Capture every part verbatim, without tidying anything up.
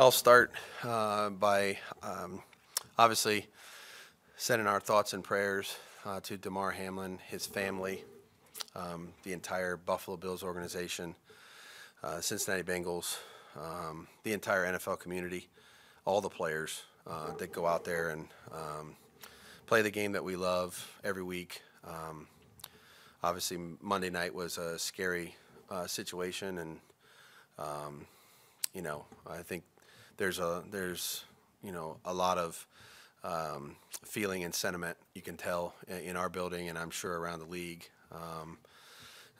I'll start uh, by um, obviously sending our thoughts and prayers uh, to Damar Hamlin, his family, um, the entire Buffalo Bills organization, uh, Cincinnati Bengals, um, the entire N F L community, all the players uh, that go out there and um, play the game that we love every week. Um, obviously, Monday night was a scary uh, situation, and um, you know, I think there's a there's you know a lot of um, feeling and sentiment you can tell in our building, and I'm sure around the league. Um,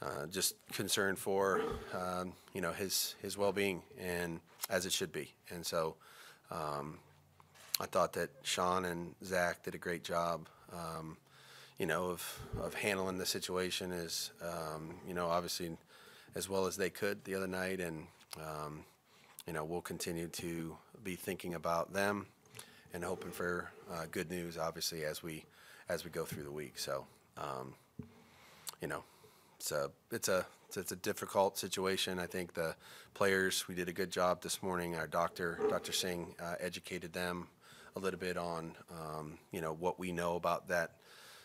uh, just concern for um, you know his his well-being, and as it should be. And so um, I thought that Sean and Zach did a great job. Um, you know, of, of handling the situation is, um, you know, obviously as well as they could the other night. And, um, you know, we'll continue to be thinking about them and hoping for uh, good news, obviously, as we as we go through the week. So, um, you know, it's a, it's, a, it's a difficult situation. I think the players, we did a good job this morning. Our doctor, Doctor Singh, uh, educated them a little bit on, um, you know, what we know about that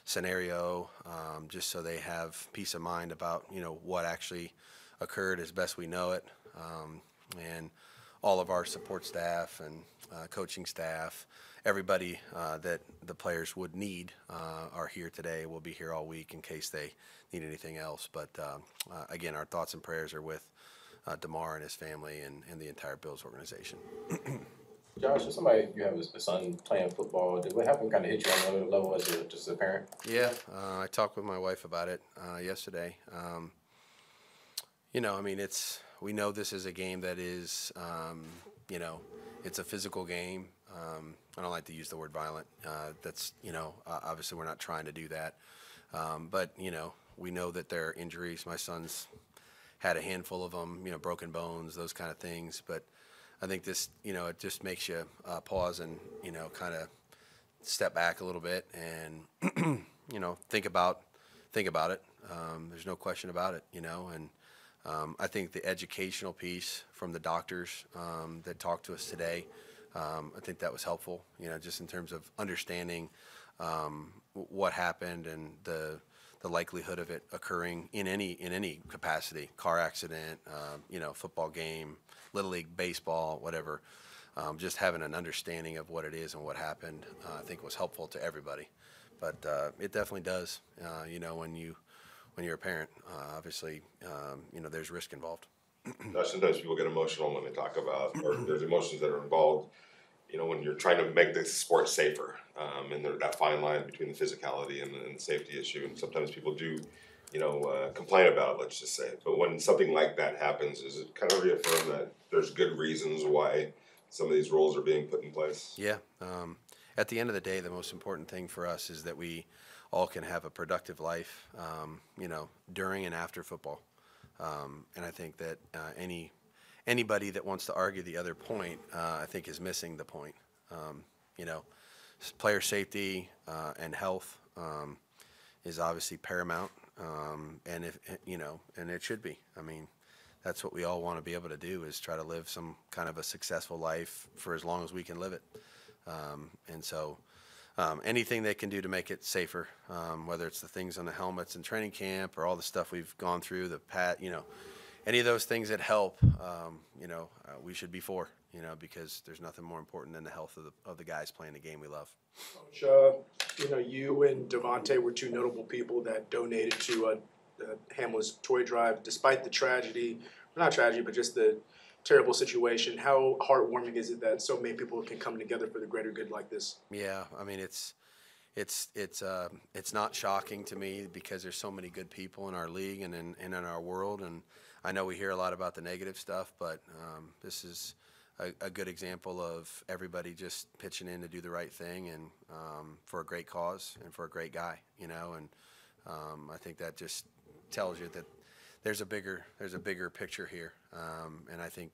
scenario, um, just so they have peace of mind about, you know, what actually occurred as best we know it. Um, and all of our support staff and uh, coaching staff, everybody uh, that the players would need uh, are here today. We'll be here all week in case they need anything else. But um, uh, again, our thoughts and prayers are with uh, Damar and his family and, and the entire Bills organization. Josh, if somebody, you have a son playing football, did what happened kind of hit you on another level as a, just a parent? Yeah, uh, I talked with my wife about it uh, yesterday. Um, you know, I mean, it's we know this is a game that is, um, you know, it's a physical game. Um, I don't like to use the word violent. Uh, that's, you know, uh, obviously we're not trying to do that. Um, but, you know, we know that there are injuries. My son's had a handful of them, you know, broken bones, those kind of things. But I think this, you know, it just makes you uh, pause and, you know, kind of step back a little bit and, you know, think about think about it. Um, there's no question about it, you know. And um, I think the educational piece from the doctors um, that talked to us today, um, I think that was helpful, you know, just in terms of understanding um, what happened and the the likelihood of it occurring in any in any capacity, car accident, um, you know, football game, Little League baseball, whatever. Um, just having an understanding of what it is and what happened, uh, I think was helpful to everybody. But uh, it definitely does, uh, you know, when you when you're a parent. Uh, obviously, um, you know, there's risk involved. Sometimes people get emotional when they talk about, or there's emotions that are involved, you know, when you're trying to make the sport safer, um, and there's that fine line between the physicality and, and the safety issue. And sometimes people do, you know, uh, complain about it, let's just say. But when something like that happens, does it kind of reaffirm that there's good reasons why some of these rules are being put in place? Yeah. Um, at the end of the day, the most important thing for us is that we all can have a productive life, um, you know, during and after football. Um, and I think that uh, any anybody that wants to argue the other point, uh, I think, is missing the point. Um, you know, player safety uh, and health um, is obviously paramount. Um, and if you know, and it should be. I mean, that's what we all want to be able to do, is try to live some kind of a successful life for as long as we can live it. Um, and so, um, anything they can do to make it safer, um, whether it's the things on the helmets in training camp or all the stuff we've gone through, the pat, you know, any of those things that help, um, you know, uh, we should be for, you know, because there's nothing more important than the health of the, of the guys playing the game we love. Coach, uh, you know, you and Devontae were two notable people that donated to uh, uh, Hamlin's toy drive, despite the tragedy, well, not tragedy, but just the terrible situation. How heartwarming is it that so many people can come together for the greater good like this? Yeah, I mean, it's it's it's uh, it's not shocking to me, because there's so many good people in our league and in, and in our world. And I know we hear a lot about the negative stuff, but um, this is A, a good example of everybody just pitching in to do the right thing and um, for a great cause and for a great guy, you know. And um, I think that just tells you that there's a bigger there's a bigger picture here, um, and I think,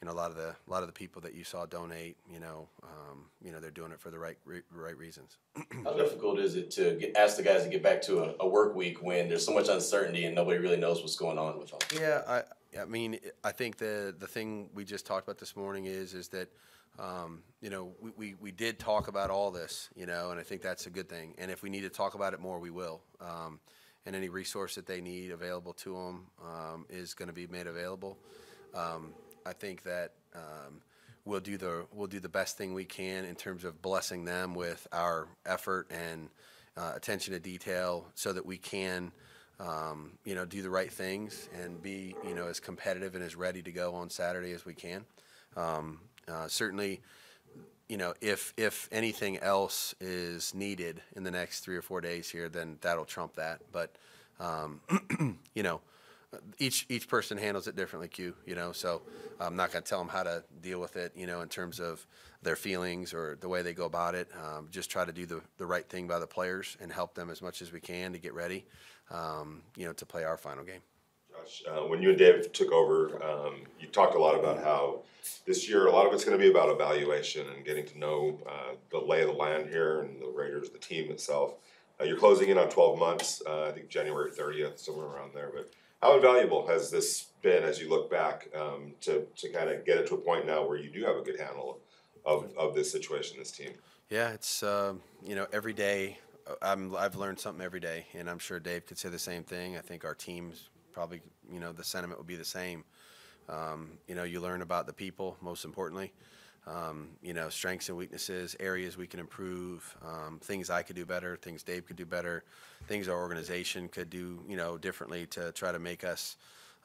you know, a lot of the a lot of the people that you saw donate, you know, um, you know, they're doing it for the right re right reasons. How difficult is it to get, ask the guys to get back to a, a work week when there's so much uncertainty and nobody really knows what's going on with them? Yeah, I I mean, I think the the thing we just talked about this morning is is that. Um, you know, we, we, we did talk about all this, you know, and I think that's a good thing. And if we need to talk about it more, we will. Um, and any resource that they need available to them um, is going to be made available. Um, I think that um, we'll do the we'll do the best thing we can in terms of blessing them with our effort and uh, attention to detail, so that we can, um, you know, do the right things and be, you know, as competitive and as ready to go on Saturday as we can. Um, Uh, certainly, you know, if if anything else is needed in the next three or four days here, then that'll trump that. But, um, you know, each each person handles it differently, Q, you know, so I'm not going to tell them how to deal with it, you know, in terms of their feelings or the way they go about it. Um, just try to do the, the right thing by the players and help them as much as we can to get ready, um, you know, to play our final game. Uh, when you and Dave took over, um, you talked a lot about how this year a lot of it's going to be about evaluation and getting to know uh, the lay of the land here and the Raiders, the team itself. Uh, you're closing in on twelve months, uh, I think January thirtieth, somewhere around there. But how invaluable has this been as you look back um, to, to kind of get it to a point now where you do have a good handle of, of this situation, this team? Yeah, it's, uh, you know, every day I'm, I've learned something every day, and I'm sure Dave could say the same thing. I think our team's probably, you know, the sentiment would be the same. Um, you know, you learn about the people, most importantly. Um, you know, strengths and weaknesses, areas we can improve, um, things I could do better, things Dave could do better, things our organization could do, you know, differently to try to make us,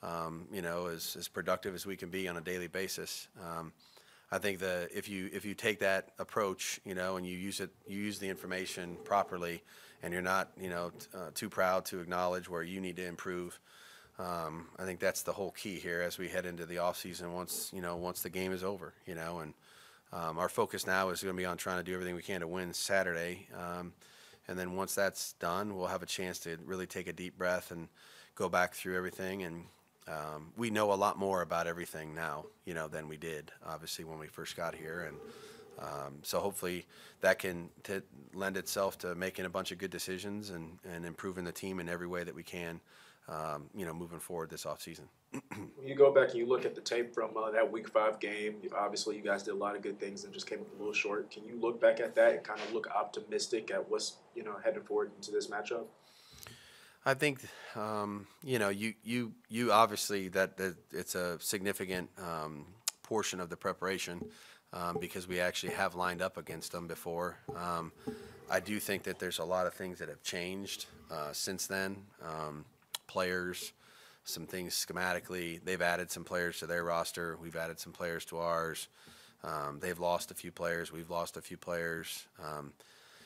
um, you know, as, as productive as we can be on a daily basis. Um, I think that if you if you take that approach, you know, and you use it, you use the information properly, and you're not, you know, t uh, too proud to acknowledge where you need to improve. Um, I think that's the whole key here as we head into the off season. Once you know, once the game is over, you know, and um, our focus now is going to be on trying to do everything we can to win Saturday. Um, and then once that's done, we'll have a chance to really take a deep breath and go back through everything. And um, we know a lot more about everything now, you know, than we did obviously when we first got here. And um, so hopefully that can t lend itself to making a bunch of good decisions and, and improving the team in every way that we can. Um, you know, moving forward this offseason. When you go back and you look at the tape from uh, that week five game, obviously you guys did a lot of good things and just came up a little short. Can you look back at that and kind of look optimistic at what's, you know, heading forward into this matchup? I think, um, you know, you you you obviously that, that it's a significant um, portion of the preparation um, because we actually have lined up against them before. Um, I do think that there's a lot of things that have changed uh, since then. Um, players, some things schematically. They've added some players to their roster. We've added some players to ours. Um, they've lost a few players. We've lost a few players. Um,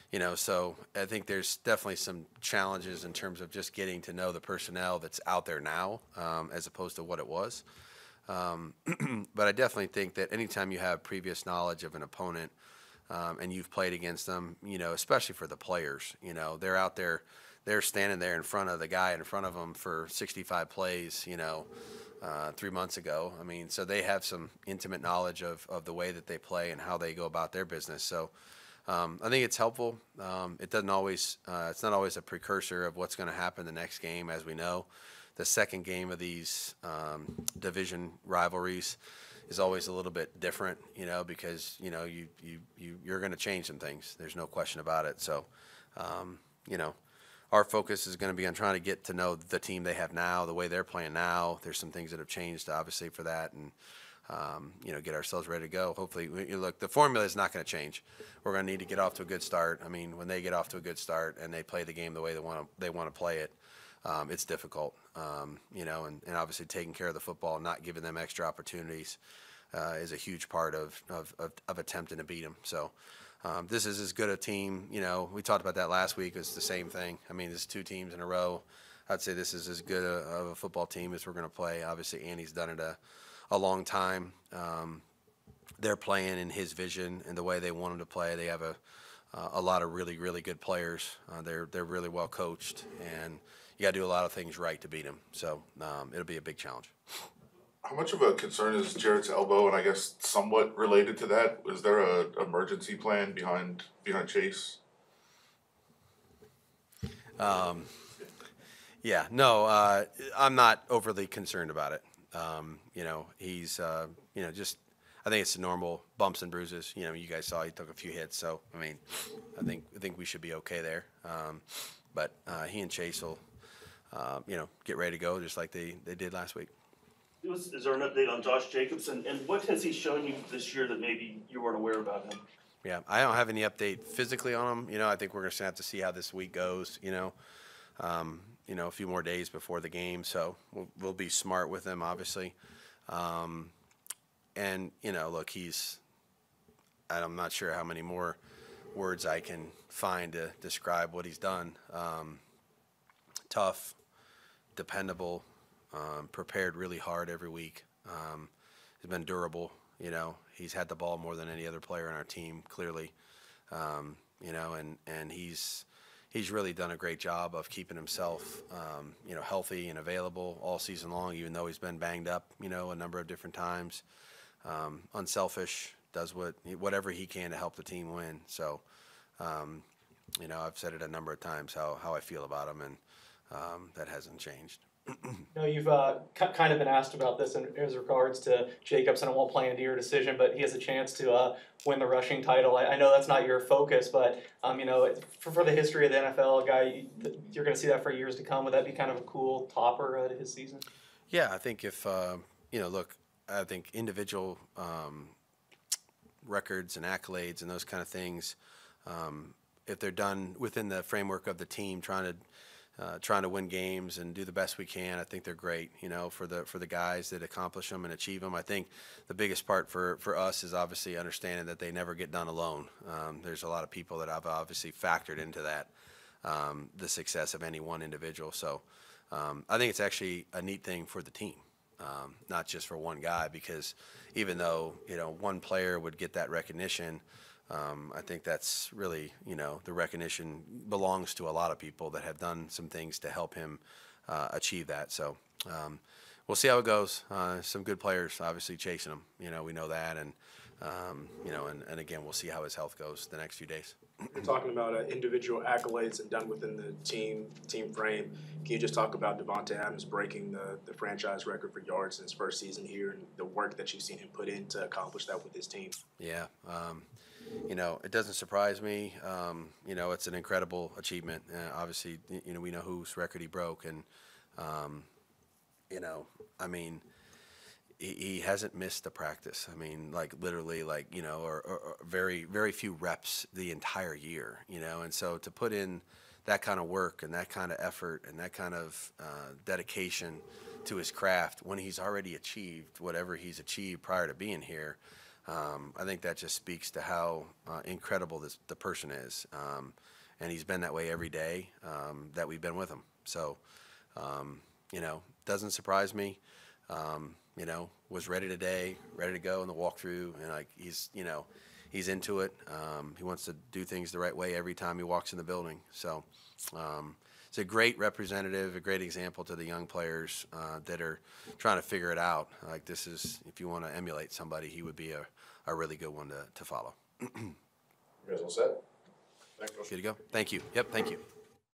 you know, so I think there's definitely some challenges in terms of just getting to know the personnel that's out there now um, as opposed to what it was. Um, but I definitely think that anytime you have previous knowledge of an opponent um, and you've played against them, you know, especially for the players, you know, they're out there. They're standing there in front of the guy in front of them for sixty-five plays, you know, uh, three months ago. I mean, so they have some intimate knowledge of, of the way that they play and how they go about their business. So um, I think it's helpful. Um, it doesn't always, uh, it's not always a precursor of what's going to happen the next game, as we know. The second game of these um, division rivalries is always a little bit different, you know, because, you know, you, you, you, you're going to change some things. There's no question about it. So, um, you know. Our focus is going to be on trying to get to know the team they have now, the way they're playing now. There's some things that have changed, obviously, for that, and um, you know, get ourselves ready to go. Hopefully, we, look, the formula is not going to change. We're going to need to get off to a good start. I mean, when they get off to a good start and they play the game the way they want to, they want to play it, um, it's difficult, um, you know. And, and obviously, taking care of the football, not giving them extra opportunities, uh, is a huge part of of, of, of attempting to beat them. So. Um, this is as good a team, you know, we talked about that last week. It's the same thing. I mean, there's two teams in a row. I'd say this is as good a, of a football team as we're going to play. Obviously, Andy's done it a, a long time. Um, they're playing in his vision and the way they want them to play. They have a, uh, a lot of really, really good players. Uh, they're, they're really well coached, and you got to do a lot of things right to beat them. So um, it'll be a big challenge. How much of a concern is Jarrett's elbow? And I guess somewhat related to that, is there a emergency plan behind behind Chase? Um, yeah, no, uh, I'm not overly concerned about it. Um, you know, he's, uh, you know, just, I think it's the normal bumps and bruises. You know, you guys saw he took a few hits. So, I mean, I think, I think we should be okay there. Um, but uh, he and Chase will, uh, you know, get ready to go just like they, they did last week. Is, is there an update on Josh Jacobs? And, and what has he shown you this year that maybe you weren't aware about him? Yeah, I don't have any update physically on him. You know, I think we're just going to have to see how this week goes, you know. Um, you know, a few more days before the game. So we'll, we'll be smart with him, obviously. Um, and, you know, look, he's – I'm not sure how many more words I can find to describe what he's done. Um, tough, dependable, um, prepared really hard every week. Um, he's been durable, you know. He's had the ball more than any other player on our team, clearly. Um, you know, and, and he's – He's really done a great job of keeping himself, um, you know, healthy and available all season long, even though he's been banged up, you know, a number of different times. Um, unselfish, does what whatever he can to help the team win. So, um, you know, I've said it a number of times how, how I feel about him, and um, that hasn't changed. No, you've uh, kind of been asked about this in, in regards to Jacobs, and I won't play into your decision, but he has a chance to uh, win the rushing title. I, I know that's not your focus, but um, you know, for, for the history of the N F L, a guy you're going to see that for years to come. Would that be kind of a cool topper uh, to his season? Yeah, I think if uh, you know, look, I think individual um, records and accolades and those kind of things, um, if they're done within the framework of the team, trying to. Uh, trying to win games and do the best we can. I think they're great, you know, for the for the guys that accomplish them and achieve them. I think the biggest part for, for us is obviously understanding that they never get done alone. Um, there's a lot of people that I've obviously factored into that, um, the success of any one individual. So um, I think it's actually a neat thing for the team, um, not just for one guy, because even though, you know, one player would get that recognition, Um, I think that's really, you know, the recognition belongs to a lot of people that have done some things to help him uh, achieve that. So um, we'll see how it goes. Uh, some good players obviously chasing him. You know, we know that. And, um, you know, and, and again, we'll see how his health goes the next few days. You're talking about uh, individual accolades and done within the team team frame. Can you just talk about Devontae Adams breaking the, the franchise record for yards in his first season here and the work that you've seen him put in to accomplish that with his team? Yeah. Um, You know, it doesn't surprise me. Um, you know, it's an incredible achievement. Uh, obviously, you know, we know whose record he broke. And, um, you know, I mean, he, he hasn't missed a practice. I mean, like literally like, you know, or, or, or very, very few reps the entire year, you know. And so to put in that kind of work and that kind of effort and that kind of uh, dedication to his craft when he's already achieved whatever he's achieved prior to being here, Um, I think that just speaks to how uh, incredible this, the person is. Um, and he's been that way every day um, that we've been with him. So, um, you know, doesn't surprise me. Um, you know, was ready today, ready to go in the walkthrough. And, like, he's, you know, he's into it. Um, he wants to do things the right way every time he walks in the building. So um, it's a great representative, a great example to the young players uh, that are trying to figure it out. Like, this is, if you want to emulate somebody, he would be a a really good one to, to follow. You guys all set? Thanks, Coach. Good to go. Thank you. Yep, thank you.